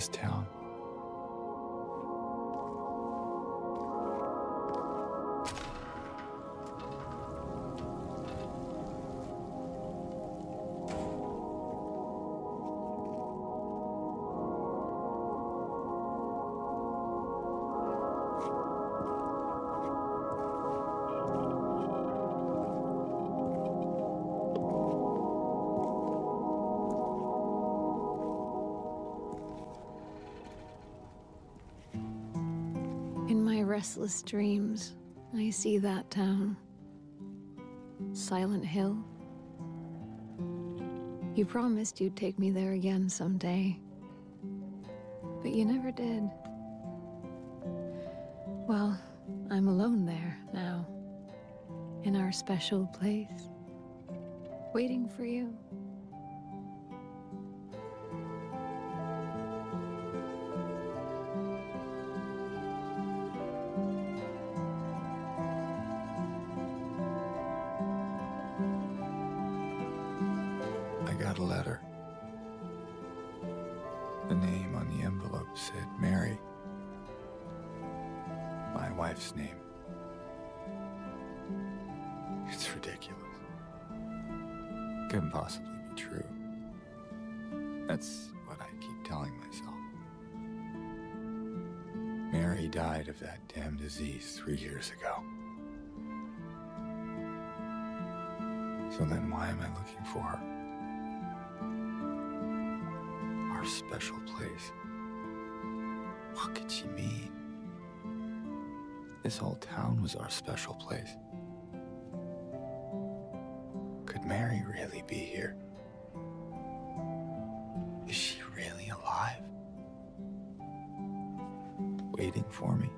this town. In my restless dreams, I see that town. Silent Hill. You promised you'd take me there again someday, but you never did. Well, I'm alone there now, in our special place, waiting for you. I got a letter. The name on the envelope said Mary, my wife's name. It's ridiculous. Couldn't possibly be true. That's what I keep telling myself. Mary died of that damn disease 3 years ago. So then why am I looking for her? Our special place. What could she mean? This whole town was our special place. Could Mary really be here? Is she really alive? Waiting for me?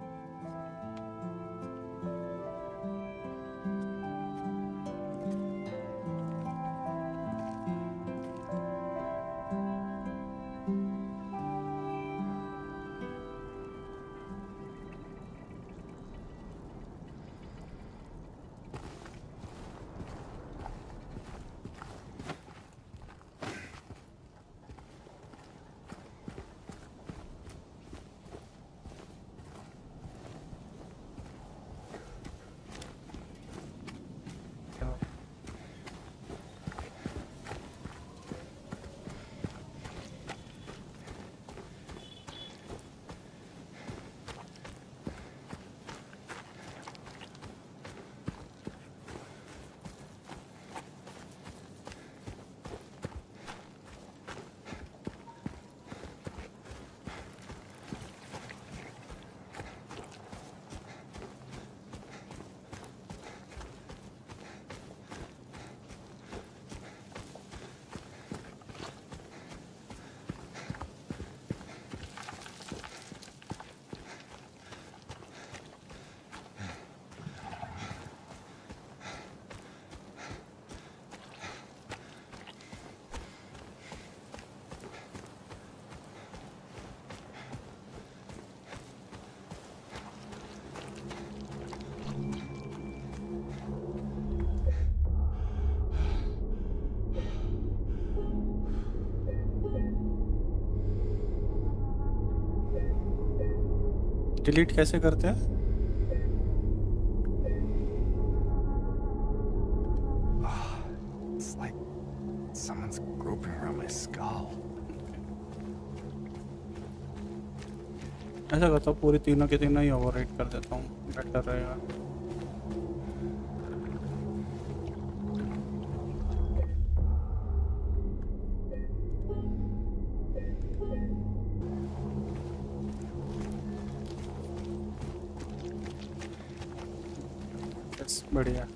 Delete कैसे करते हैं? It's like someone's groping around my skull. ऐसा करता हूँ पूरी तीनों के तीनों ही ओवरराइट कर देता हूँ, बेटर रहेगा। बढ़िया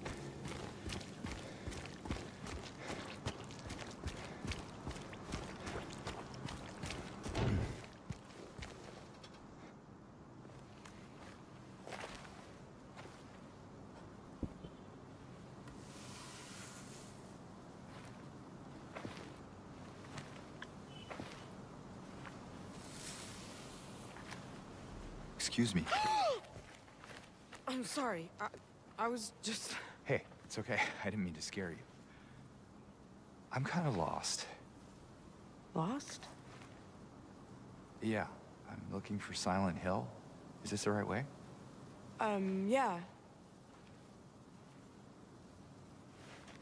Excuse me. I'm sorry. I was just... Hey, it's okay. I didn't mean to scare you. I'm kind of lost. Lost? Yeah, I'm looking for Silent Hill. Is this the right way? Yeah.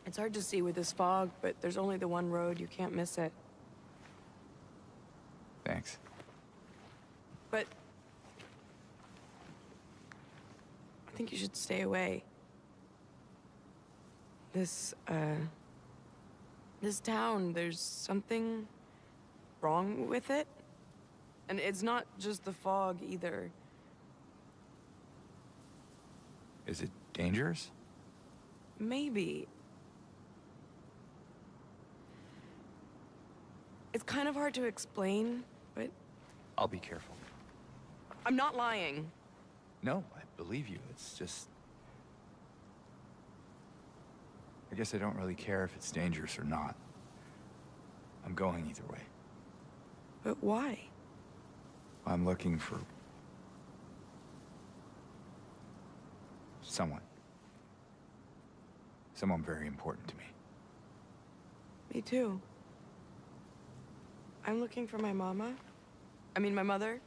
It's hard to see with this fog, but there's only the one road. You can't miss it. Thanks. But I think you should stay away. This town, there's something wrong with it. And it's not just the fog either. Is it dangerous? Maybe. It's kind of hard to explain, but... I'll be careful. I'm not lying. No, I believe you. It's just... I guess I don't really care if it's dangerous or not. I'm going either way. But why? I'm looking for... someone. Someone very important to me. Me too. I'm looking for my mama. I mean, my mother.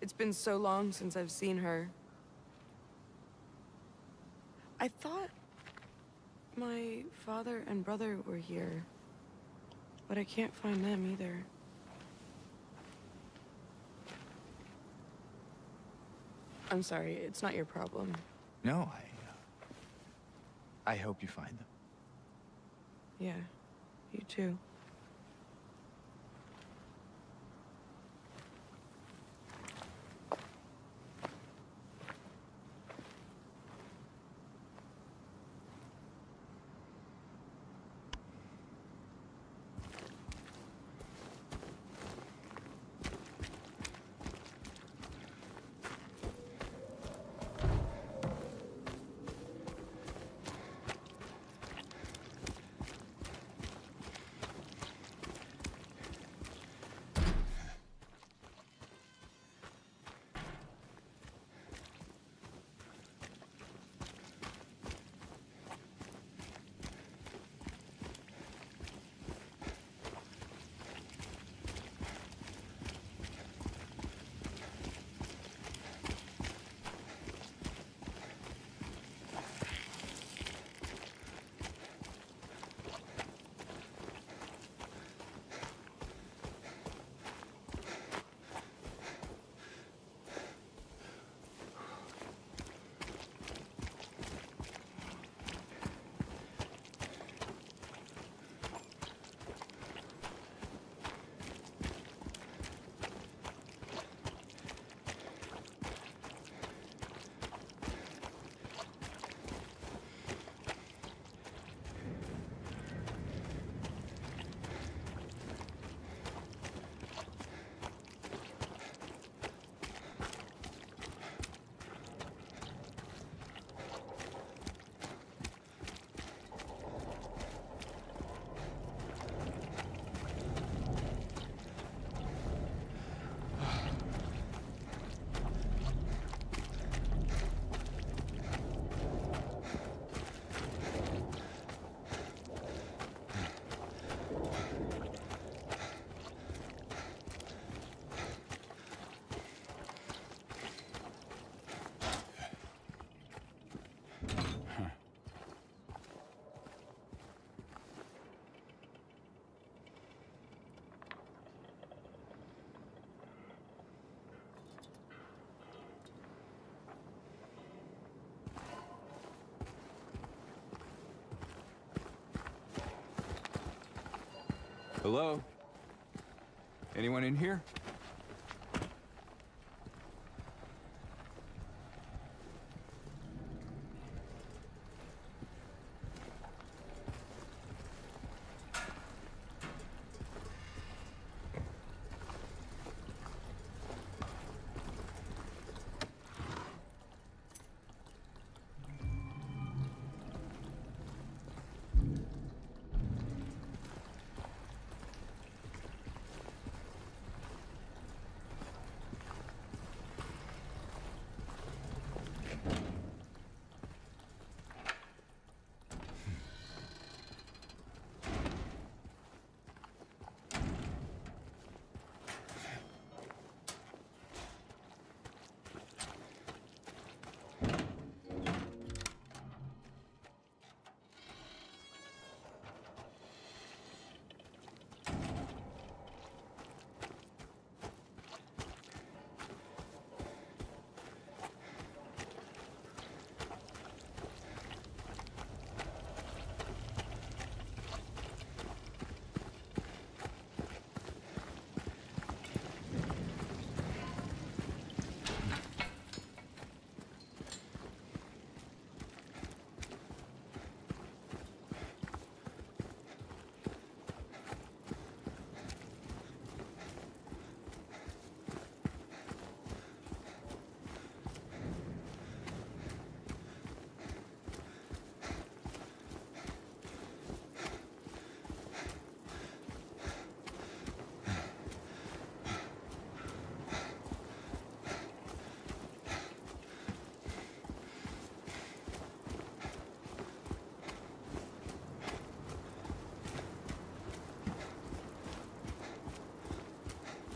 It's been so long since I've seen her. I thought... my father and brother were here, but I can't find them either. I'm sorry, it's not your problem. No, I hope you find them. Yeah, you too. Hello? Anyone in here?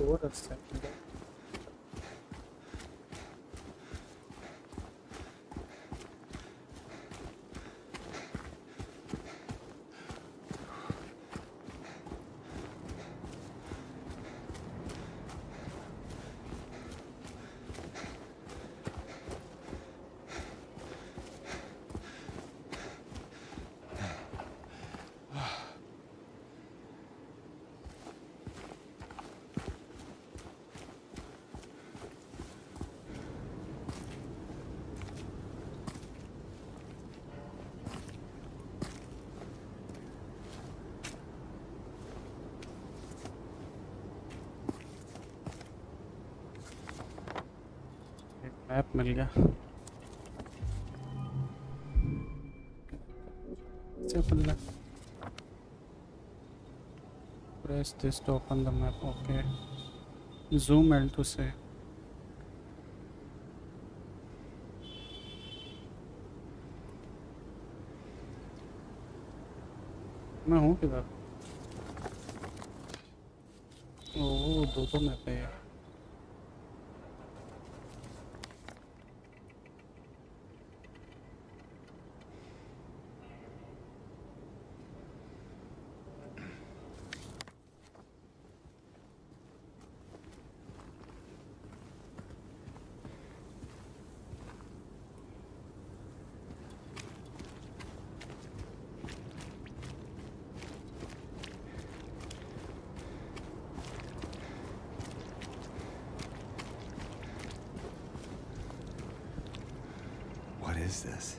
orada sende. Map मिल गया press this to open the map. Okay. Zoom L to say. मैं हूँ किधर? ओह दो map है यार. This?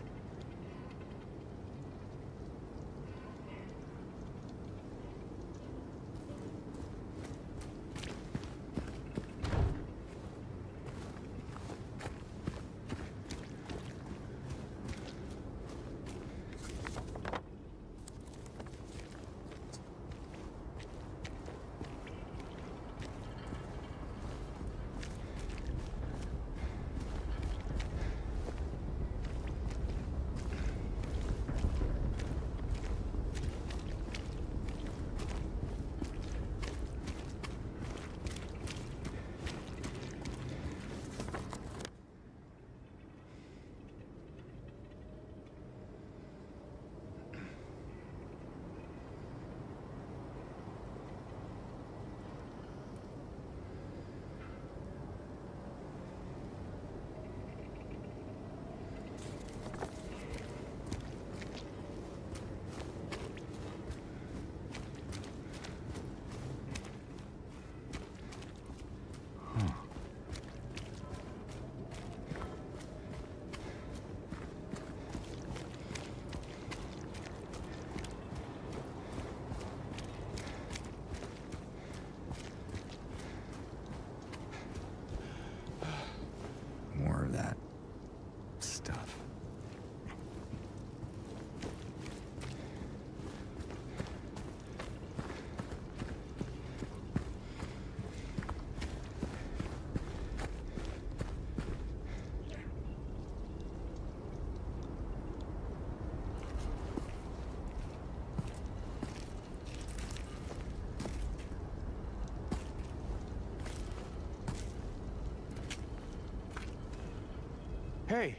Hey,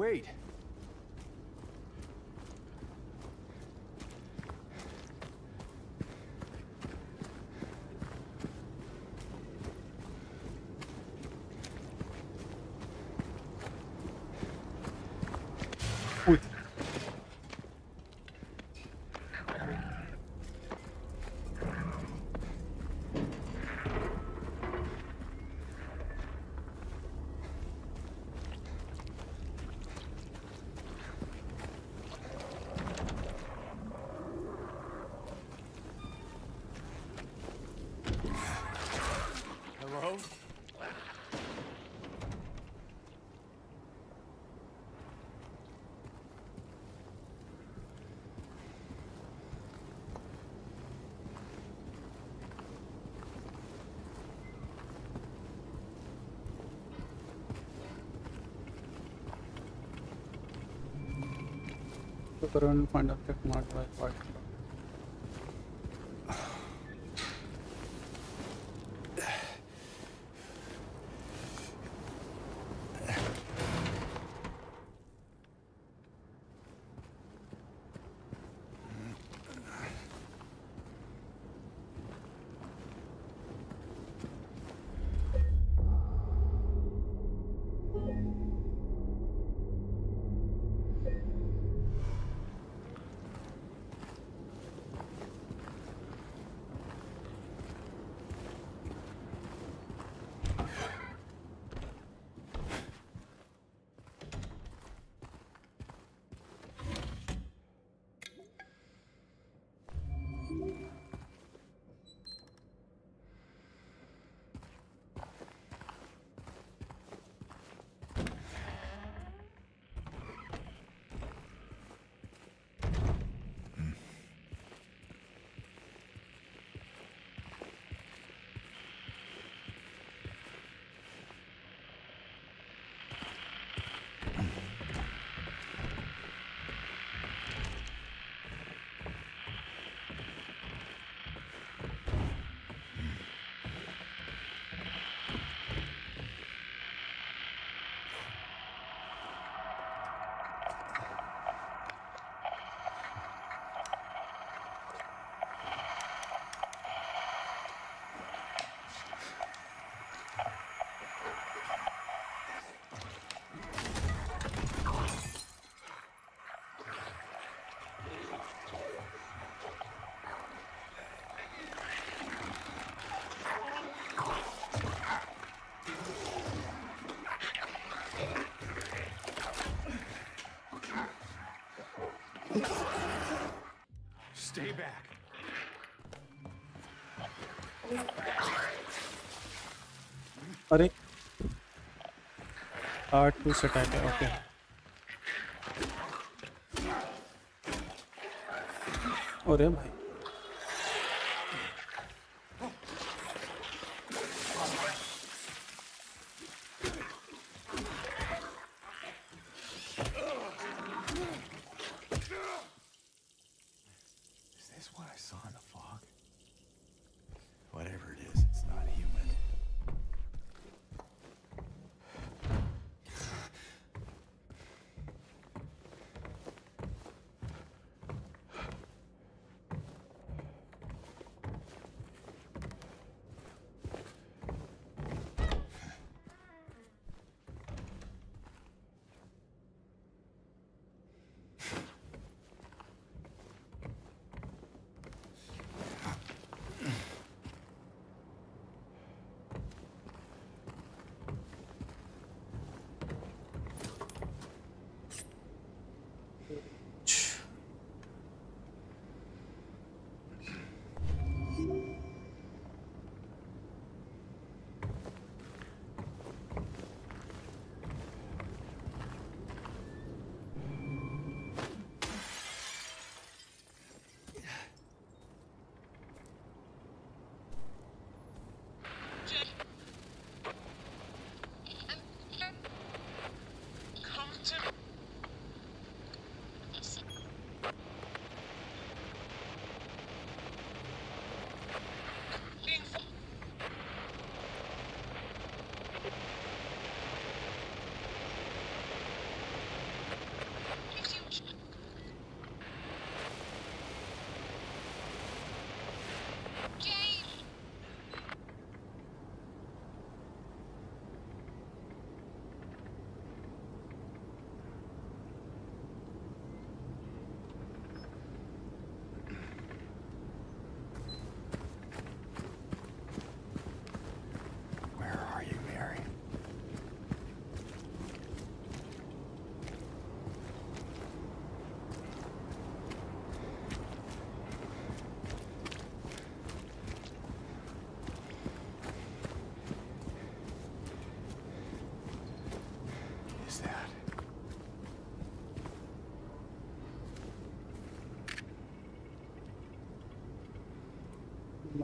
wait. Current find object marked by part. Stay back. अरे R2 से टाइम है ओके अरे भाई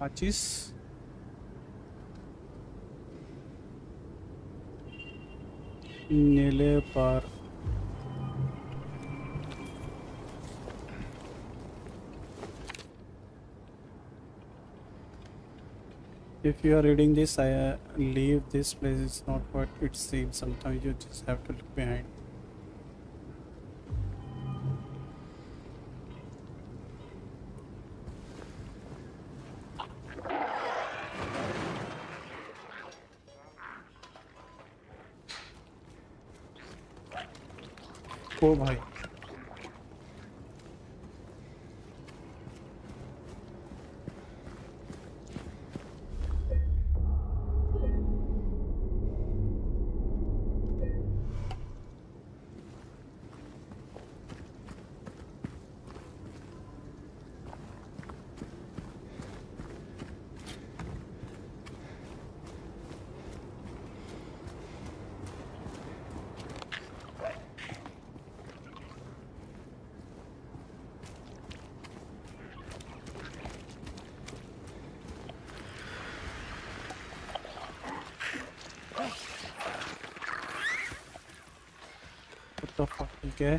Matches. नीले पर if you are reading this I leave this place it's not what it seems sometimes you just have to look behind ओ भाई Okay.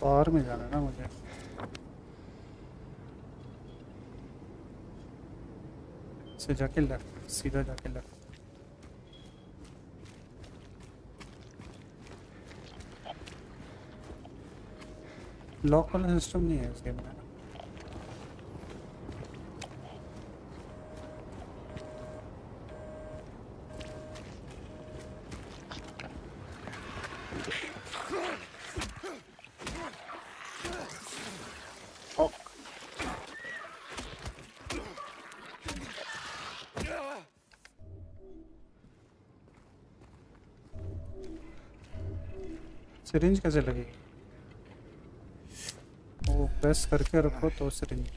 बाहर में जाना है ना मुझे से जाके लेफ्ट सीधा जाके लेफ्ट लॉक वाला सिस्टम नहीं है इस गेम में सिरिंज कैसे लगेगी? वो प्रेस करके रखो तो syringe.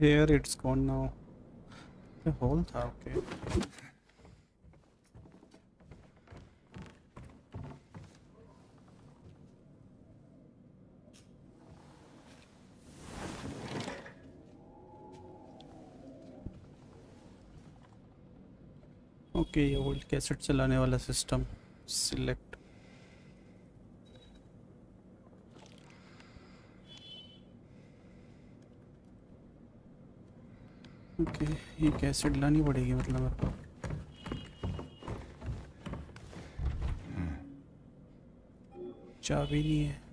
Here it's gone now. The hole tha, okay. Okay, old cassette चलाने वाला system select. ओके ये कैसेट लानी पड़ेगी मतलब मेरे को। चाबी नहीं है।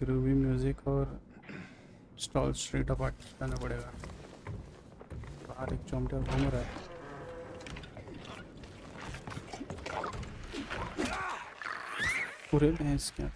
ग्रूवी म्यूजिक और स्टॉल स्ट्रीट अपार्ट जाना पड़ेगा। बाहर एक चौमटा घूम रहा है। पूरे भैंस क्या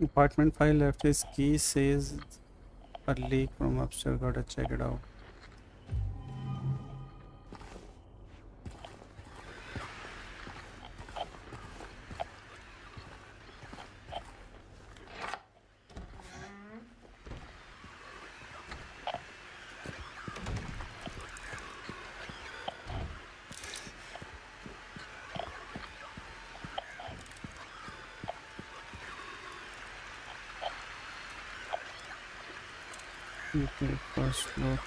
Apartment 5 left is key says a leak from upstairs. Gotta check it out. Okay, first floor.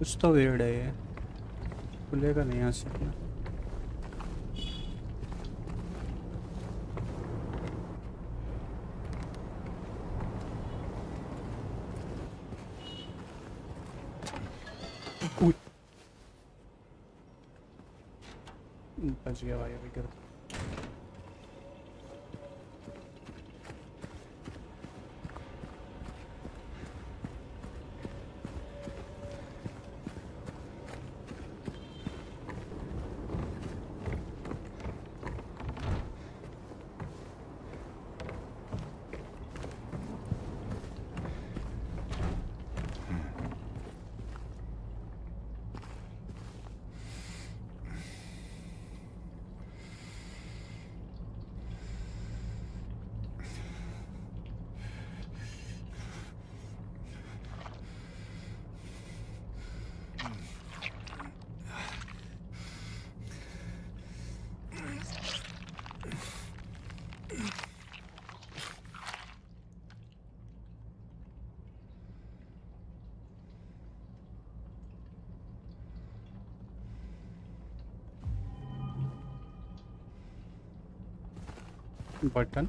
कुछ तो वेड है ये, खुलेगा नहीं यहाँ से अपना। बच गया भाई, अभी कर बटन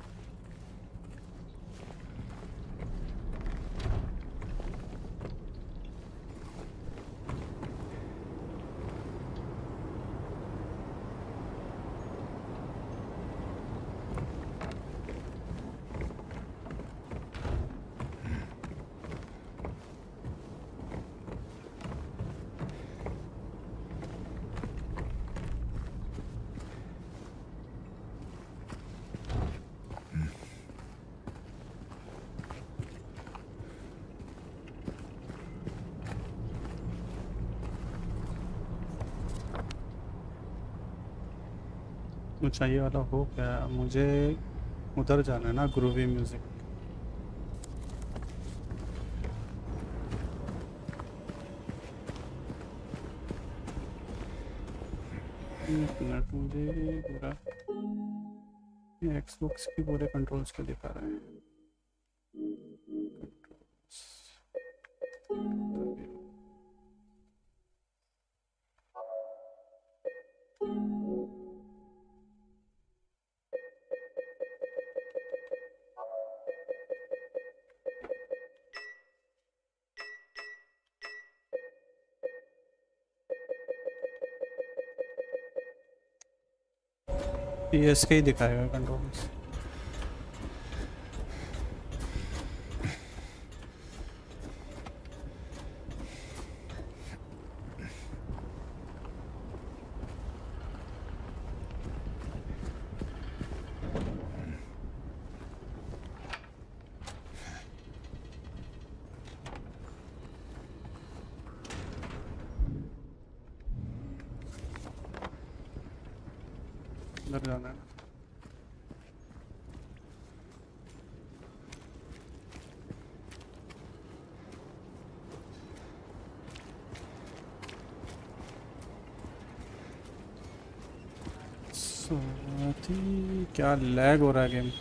चाहिए वाला हो क्या? मुझे उधर जाना है ना, ग्रूवी म्यूजिक। एक मिनट, मुझे पूरा एक्सबॉक्स के पूरे कंट्रोल्स के दिखा रहे हैं। इसके ही दिखाएगा कंट्रोल्स। क्या लैग हो रहा है गेम।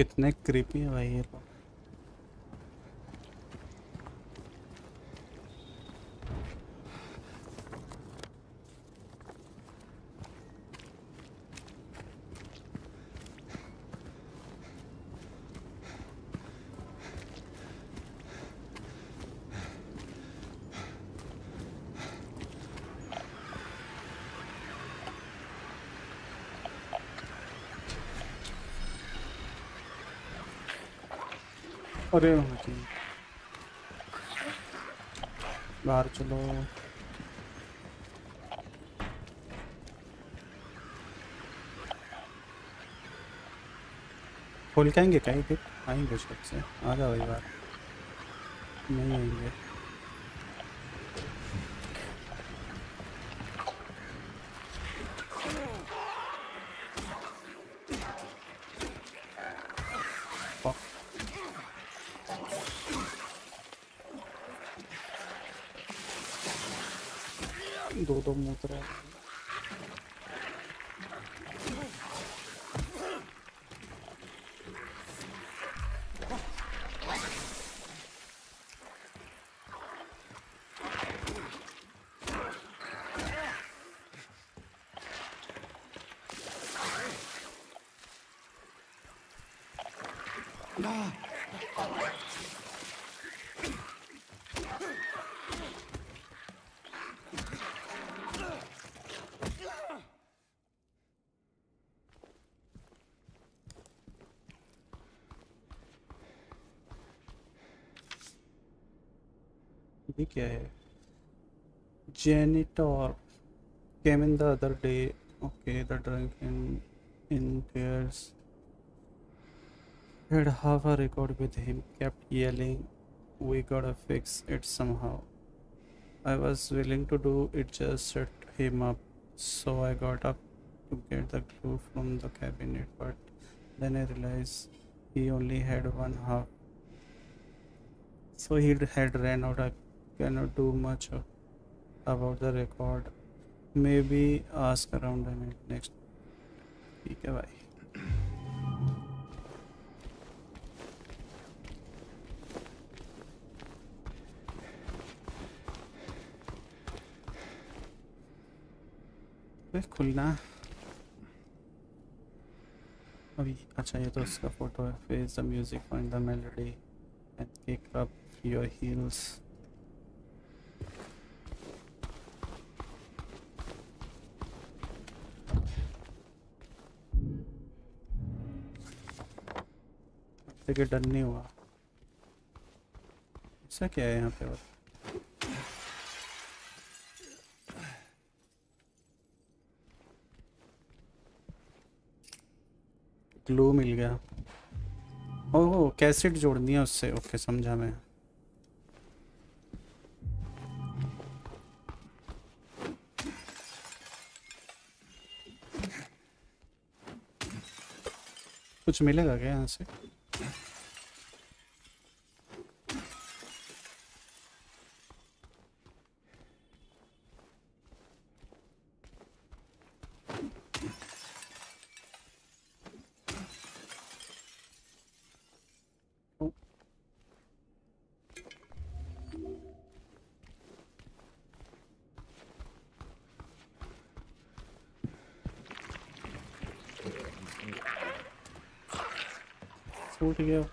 कितने क्रीपी है भाई ये। अरे बाहर चलो। खोल के आएंगे कहीं फिर आएंगे शॉप से। आ जाओ भाई बाहर। नहीं आएंगे। ये क्या है? Janitor came in the other day. Okay, the drunken in pairs had half a record with him, kept yelling, "We gotta fix it somehow." I was willing to do it, just set him up. So I got up to get the glue from the cabinet, but then I realized he only had one half. So he had ran out. I cannot do much about the record. Maybe ask around and next. ठीक है भाई. खुलना अभी. अच्छा ये तो उसका photo है. Face the music, find the melody and kick up your heels. देखिए डर नहीं हुआ. ऐसा क्या है यहाँ पे? और ग्लू मिल गया. ओहो कैसेट जोड़नी है उससे. ओके समझा मैं. कुछ मिलेगा क्या यहाँ से? To go.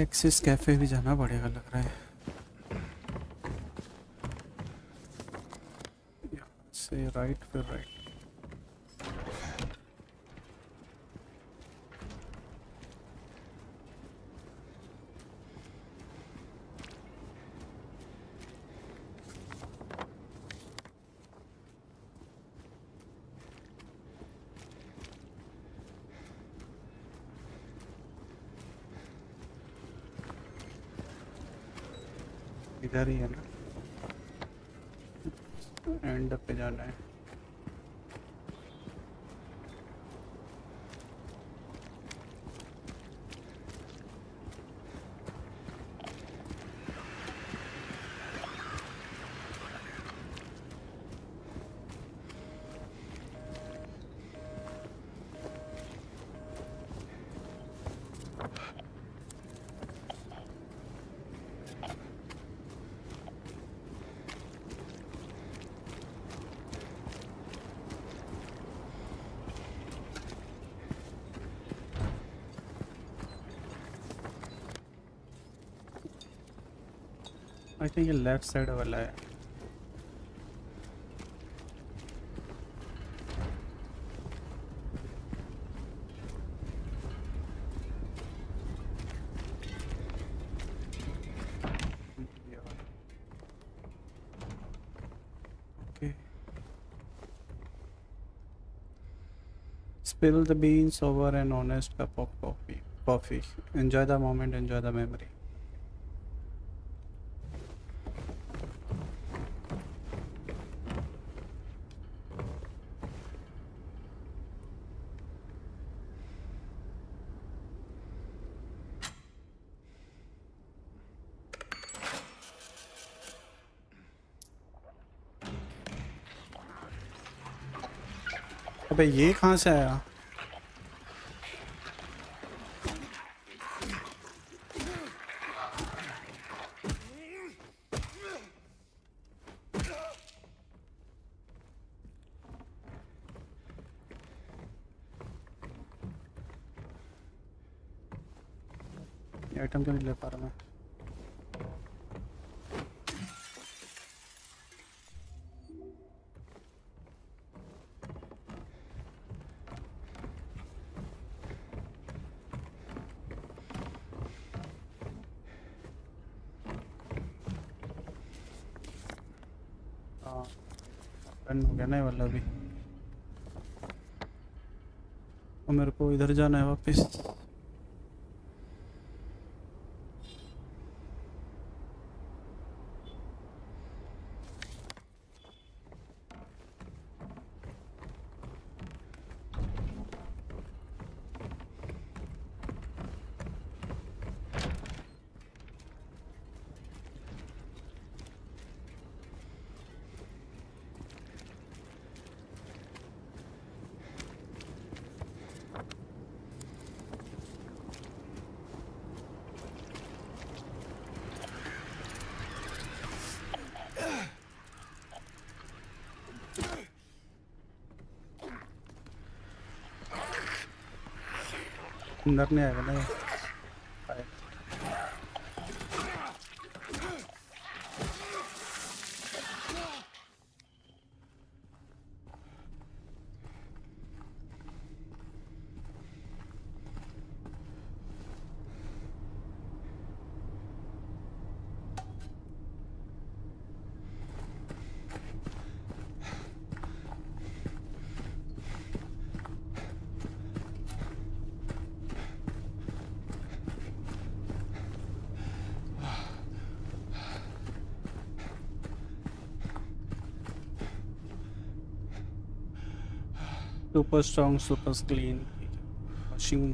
एक्सिस कैफे भी जाना पड़ेगा लग रहा है। से राइट फिर राइट। इधर ही है ना, एंड पे जाना है। आई थिंक ये लेफ्ट साइड वाला है। Okay. Spill the beans over an honest cup of coffee. Enjoy the moment, enjoy the memory. अबे ये कहाँ से आया? ये आइटम क्यों नहीं ले पा रहा मैं? वाला भी और मेरे को इधर जाना है वापस। अंदर नहीं आएगा ना। Super strong, super clean washing.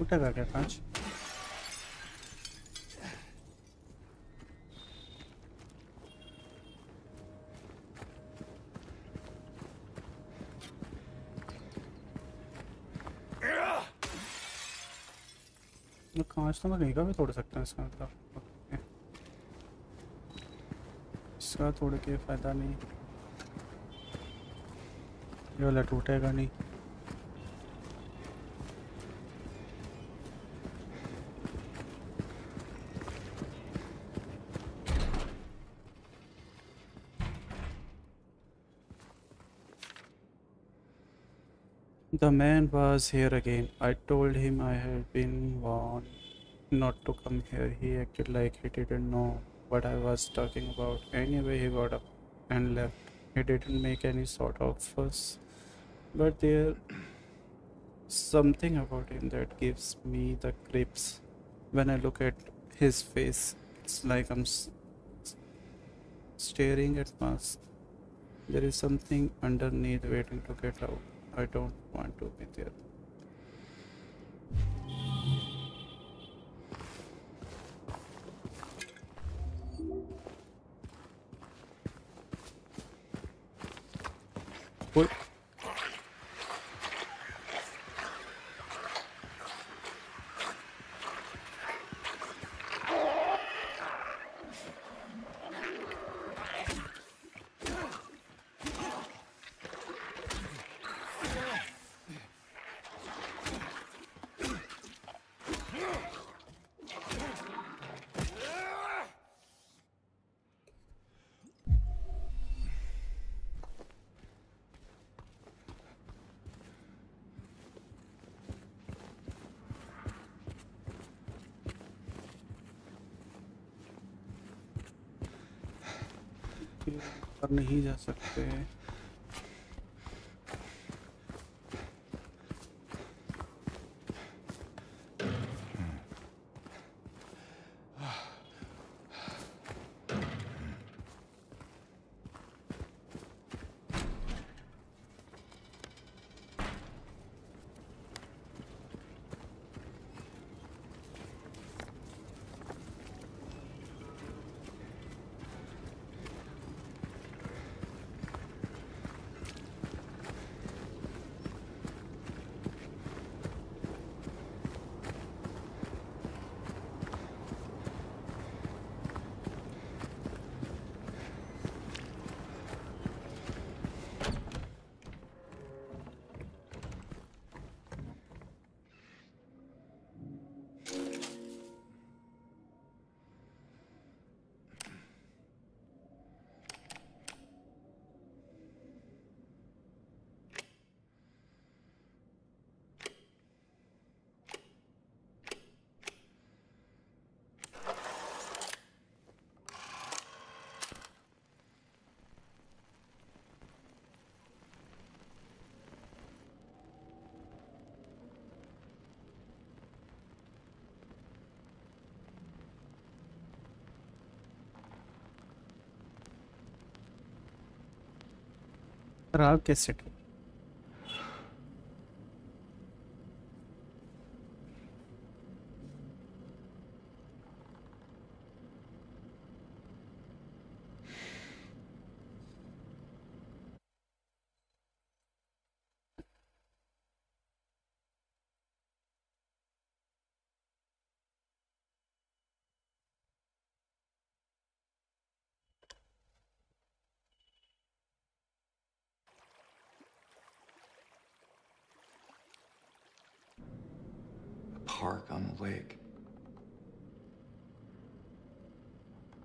उठा करके पाँच कांच तो मैं कहीं का भी तोड़ सकता हूँ। इसका मतलब थोड़े के फायदा नहीं। ये वाला टूटेगा नहीं। The man was here again. I told him I had been warned not to come here. He acted like he didn't know what I was talking about. Anyway, he got up and left. He didn't make any sort of fuss, but there's something about him that gives me the creeps. When I look at his face, it's like I'm staring at mask. There is something underneath waiting to get out. I don't want to be there. What? पर नहीं जा सकते हैं। राग कैसे थे? Park on the lake.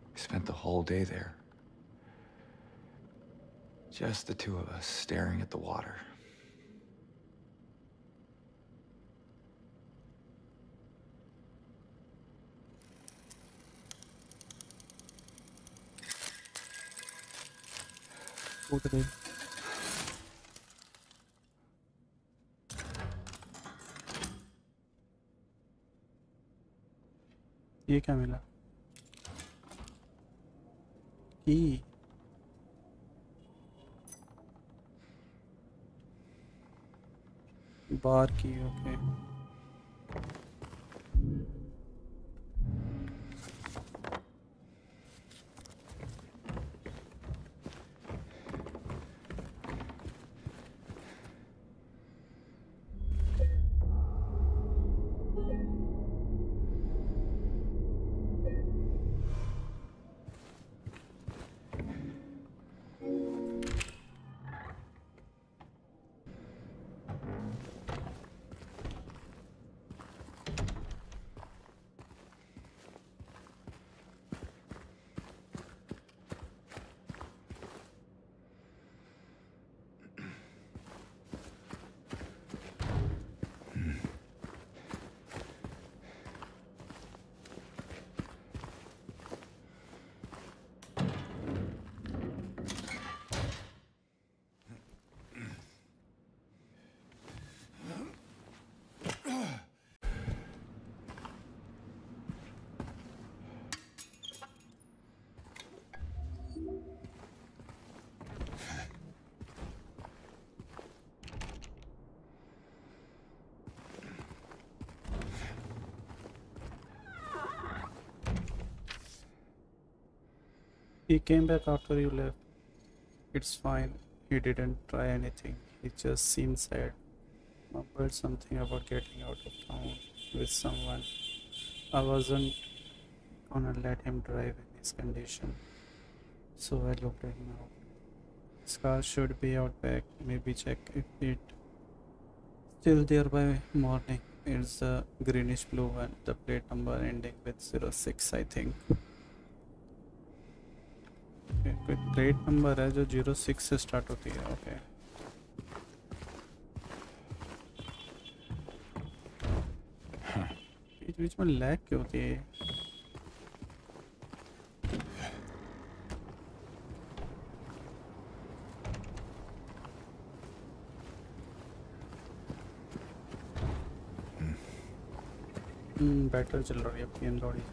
We spent the whole day there. Just the two of us staring at the water. Okay. ये क्या मिला? ई बार की okay He came back after you left. It's fine. He didn't try anything. He just seemed sad. Mumbled something about getting out of town with someone. I wasn't gonna let him drive in his condition. So I looked at him out. His car should be out back. Maybe check if it's still there by morning. It's the greenish blue one, the plate number ending with 06, I think. Okay, कोई plate number है जो 06 से start होती है. Okay. बीच में lag क्यों होती है? बैटरी चल रही है पीएम गाड़ी.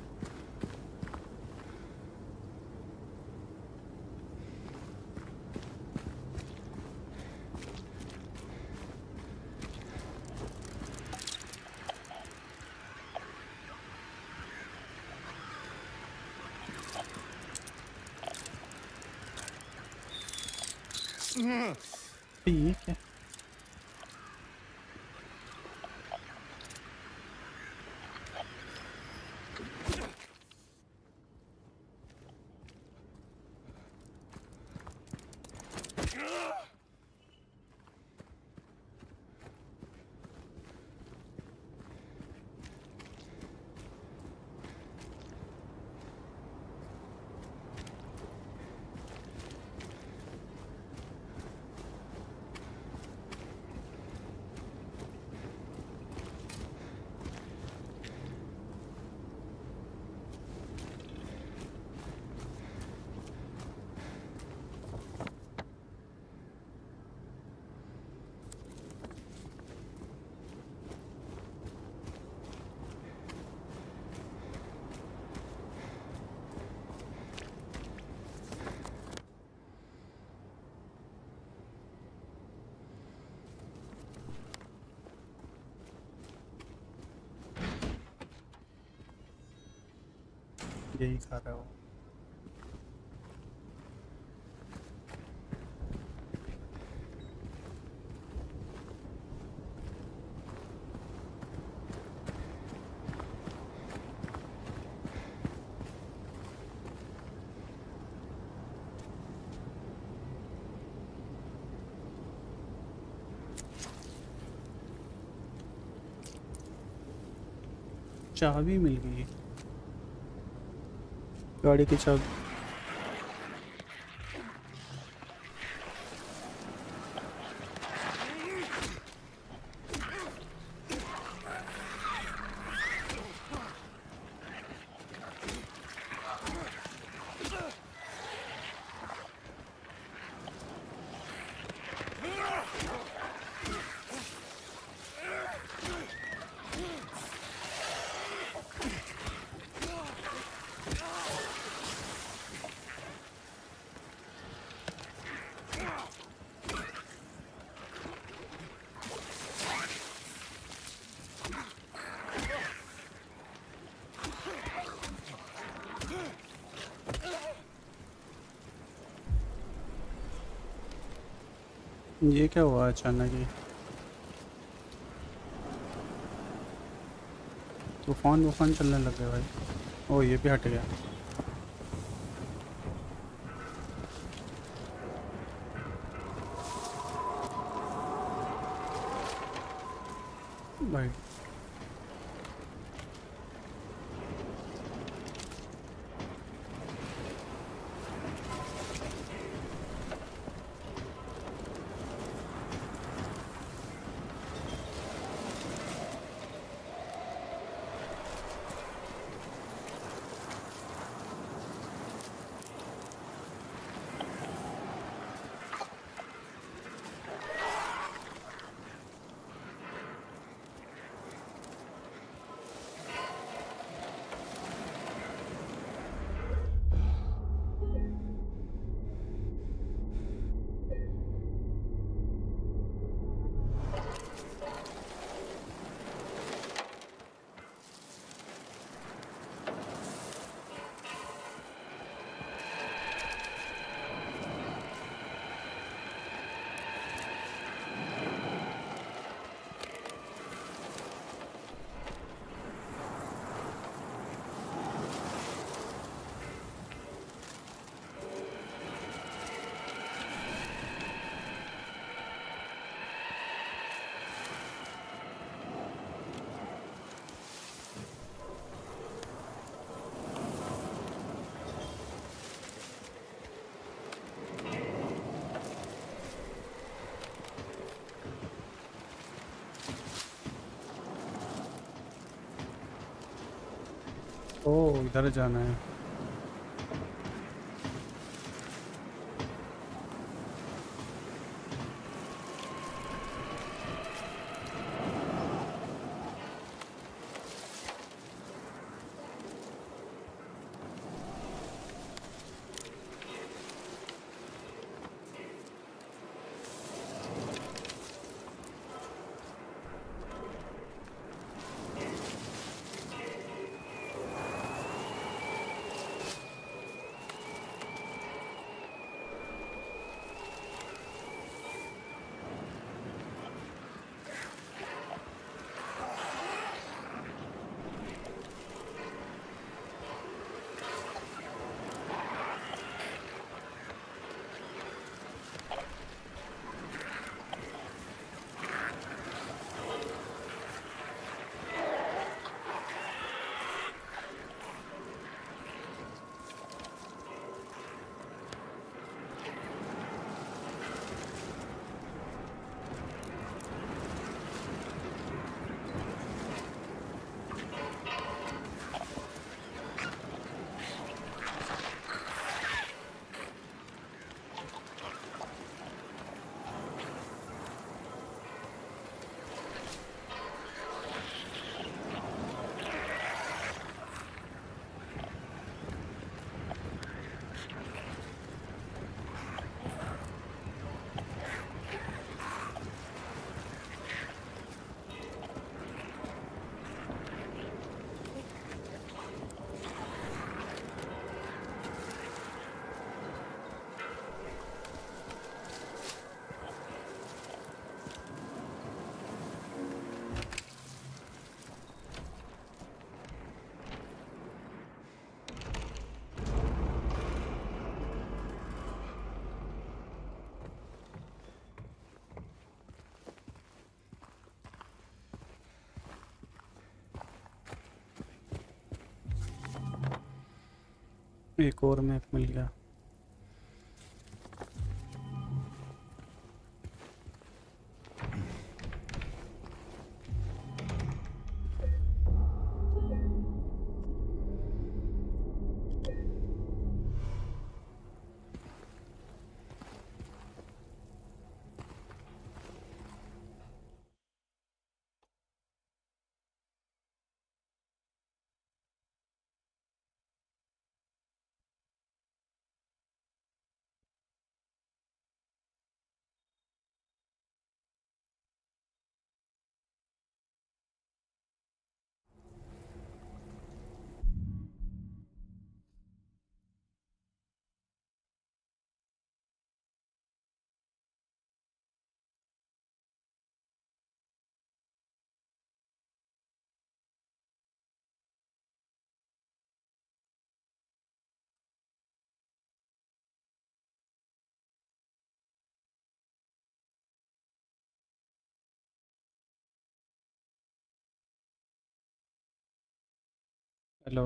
यही खा रहा हूँ. चाबी मिल गई गाड़ी की. चाबी ये क्या हुआ अचानक ही? तूफान वूफान चलने लग गए भाई. ओ ये भी हट गया. ओह इधर जाना है। एक और मैप मिल गया। हेलो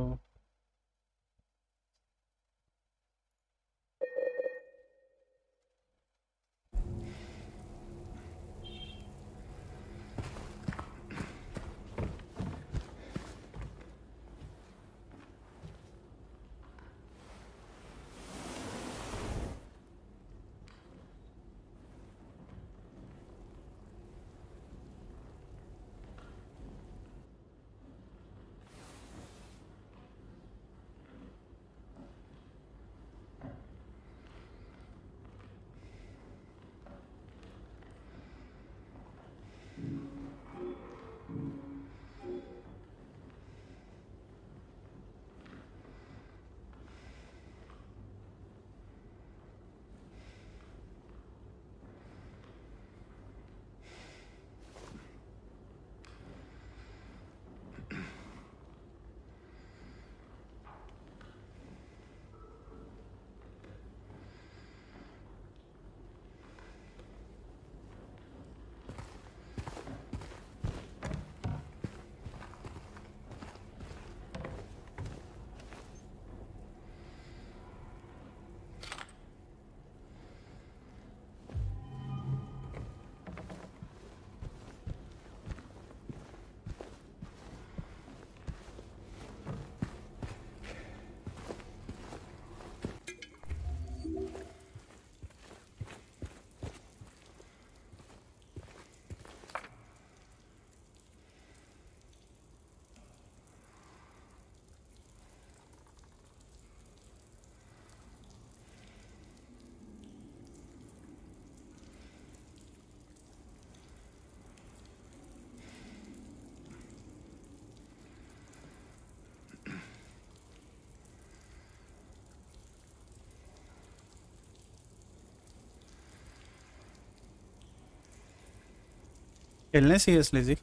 खेलने सीरियसली जी।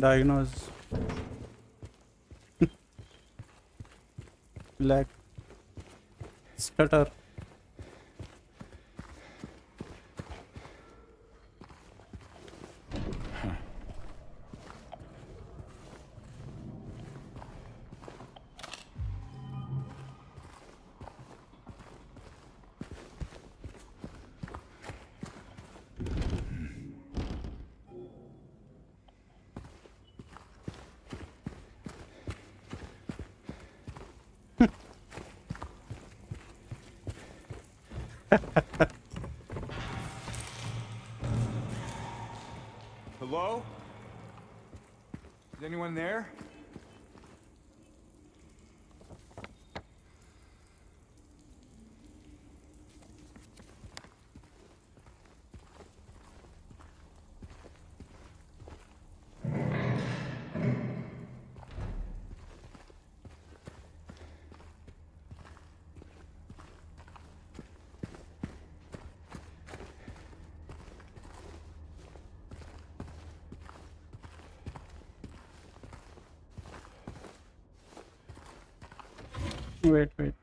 डायग्नोज लैग स्कटर Hello? Is anyone there? Wait.